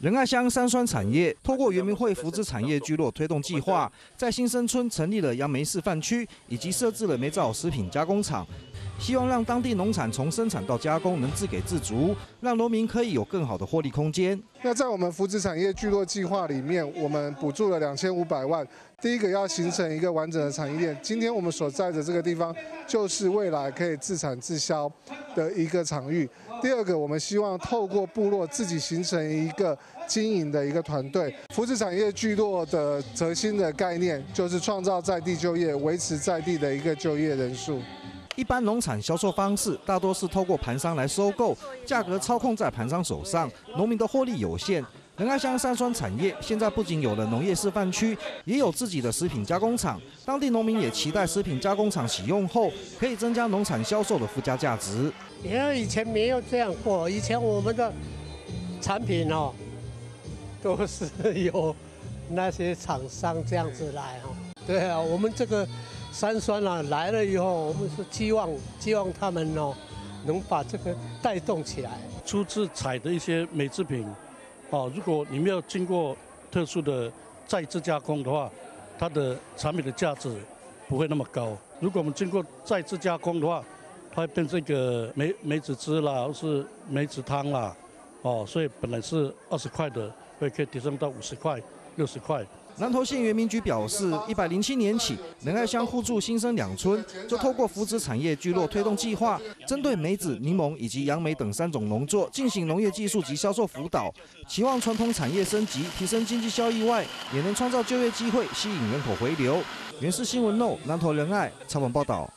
仁爱乡山酸产业透过原民会扶植产业聚落推动计划，在新生村成立了杨梅示范区，以及设置了梅枣食品加工厂，希望让当地农产从生产到加工能自给自足，让农民可以有更好的获利空间。那在我们扶植产业聚落计划里面，我们补助了2500万。第一个要形成一个完整的产业链。今天我们所在的这个地方，就是未来可以自产自销的一个场域。第二个，我们希望透过部落自己形成一个 经营的一个团队，扶持产业聚落的核心的概念就是创造在地就业，维持在地的一个就业人数。一般农产销售方式大多是透过盘商来收购，价格操控在盘商手上，农民的获利有限。仁爱乡山酸产业现在不仅有了农业示范区，也有自己的食品加工厂，当地农民也期待食品加工厂启用后，可以增加农产销售的附加价值。你看以前没有这样过，以前我们的产品哦， 都是有那些厂商这样子来哦，对啊，我们这个山酸啊来了以后，我们是希望他们哦能把这个带动起来。初自采的一些美制品，哦，如果你没有经过特殊的再制加工的话，它的产品的价值不会那么高。如果我们经过再制加工的话，它会变成一个梅子汁啦，或是梅子汤啦，哦，所以本来是20块的， 可以提升到50块、60块。南投县原民局表示，107年起，仁爱乡互助新生2村就透过扶植产业聚落推动计划，针对梅子、柠檬以及杨梅等3种农作进行农业技术及销售辅导，期望传统产业升级、提升经济效益外，也能创造就业机会，吸引人口回流。原视新闻NO南投仁爱采访报道。